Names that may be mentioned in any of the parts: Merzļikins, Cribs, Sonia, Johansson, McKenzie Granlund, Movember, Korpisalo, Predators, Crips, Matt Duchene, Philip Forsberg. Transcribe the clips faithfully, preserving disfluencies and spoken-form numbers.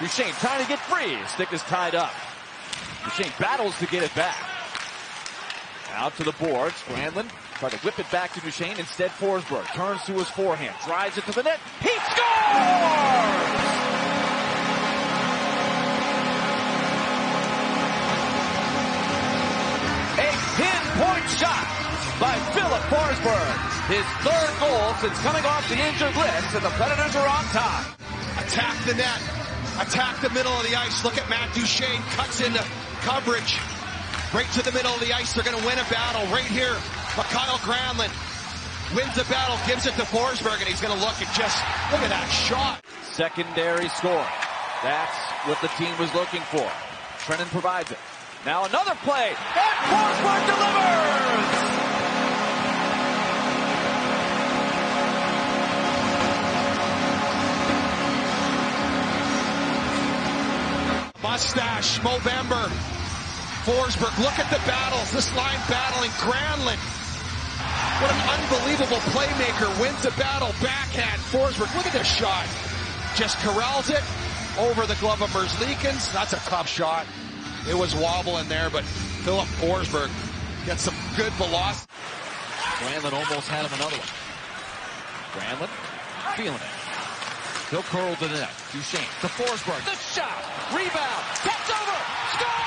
Duchene trying to get free. His stick is tied up. Duchene battles to get it back. Out to the boards. Granlund tried to whip it back to Duchene. Instead, Forsberg turns to his forehand, drives it to the net. He scores! A pinpoint shot by Philip Forsberg. His third goal since coming off the injured list, and the Predators are on top. Attack the net. Attack the middle of the ice. Look at Matt Duchene. Cuts into coverage. Right to the middle of the ice. They're going to win a battle right here. McKenzie Granlund wins the battle, gives it to Forsberg, and he's going to look at just, look at that shot. Secondary scoring. That's what the team was looking for. Trennan provides it. Now another play, and Forsberg delivers! Mustache, Movember, Forsberg, look at the battles, this line battling, Granlund. What an unbelievable playmaker, wins the battle, backhand, Forsberg, look at this shot. Just corrals it over the glove of Merzļikins, that's a tough shot. It was wobbling there, but Philip Forsberg gets some good velocity. Granlund almost had him another one. Granlund feeling it. He'll curl to the net. Duchene to Forsberg. The shot. Rebound. Cuts over. Score!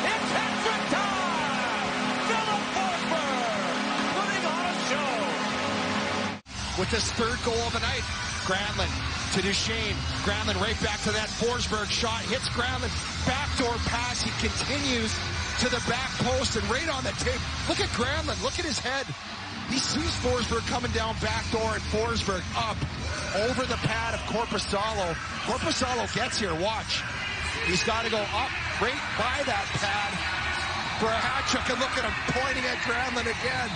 It's hat-trick time! Philip Forsberg putting on a show. With his third goal of the night, Granlund to Duchene. Granlund right back to that Forsberg shot. Hits Granlund. Backdoor pass. He continues to the back post and right on the tape. Look at Granlund. Look at his head. He sees Forsberg coming down backdoor and Forsberg up over the pad of Korpisalo. Korpisalo gets here. Watch. He's got to go up right by that pad for a hat trick. And look at him pointing at Granlund again.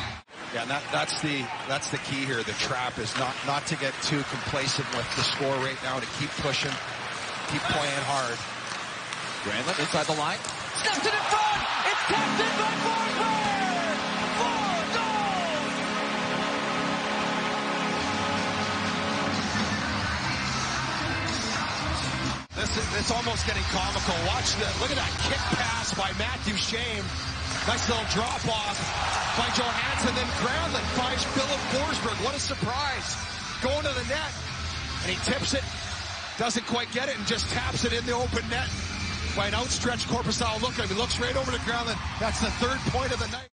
Yeah, and that, that's the that's the key here. The trap is not not to get too complacent with the score right now. To keep pushing, keep playing hard. Granlund inside the line, steps it in front. It's tapped in by Forsberg. Four goals. This is it's almost getting comical. Watch that. Look at that kick pass by Matt Duchene. Nice little drop off by Johansson, then Granlund finds Philip Forsberg. What a surprise. Going to the net, and he tips it, doesn't quite get it, and just taps it in the open net by an outstretched Korpisalo. Look at him, he looks right over to Granlund. That's the third point of the night.